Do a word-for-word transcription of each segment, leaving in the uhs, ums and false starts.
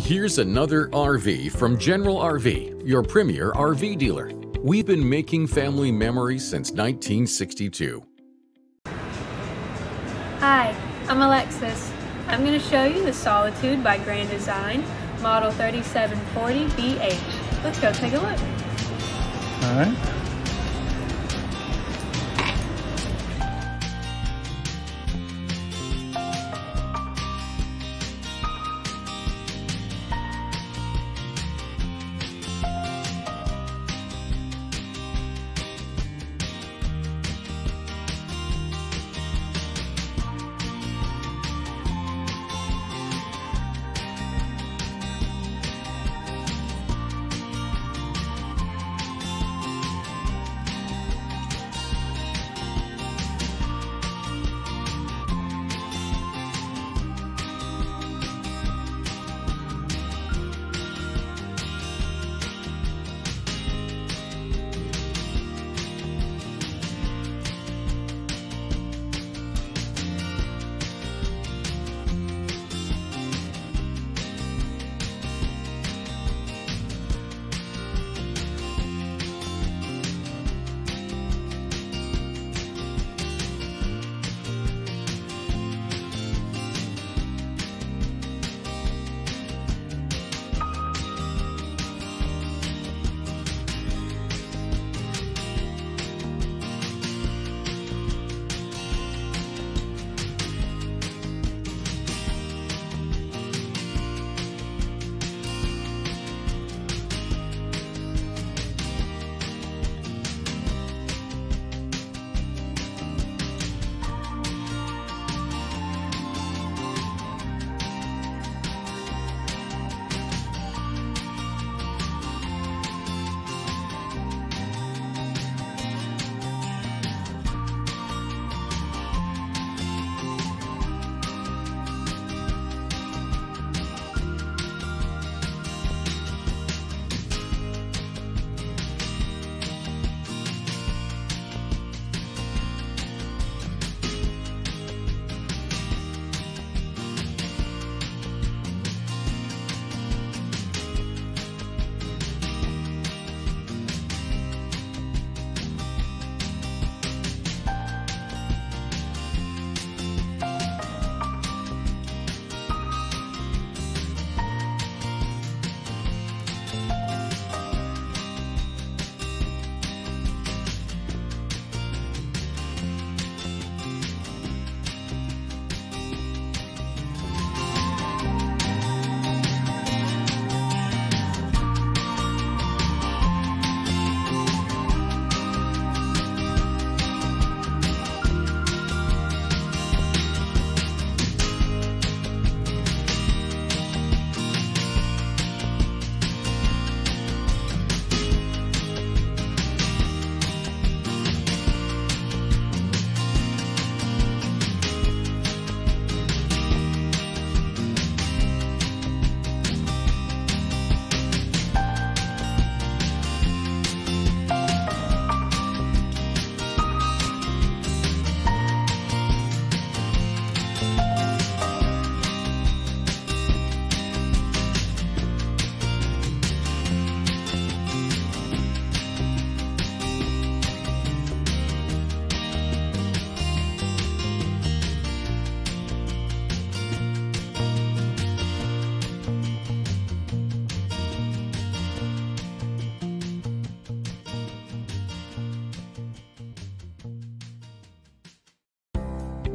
Here's another R V from General R V, your premier R V dealer. We've been making family memories since nineteen sixty-two. Hi, I'm Alexis. I'm going to show you the Solitude by Grand Design, model thirty-seven forty B H. Let's go take a look. All right.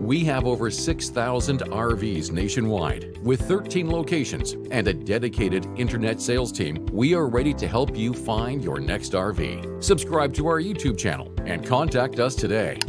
We have over six thousand R Vs nationwide with thirteen locations and a dedicated internet sales team. We are ready to help you find your next R V. Subscribe to our YouTube channel and contact us today.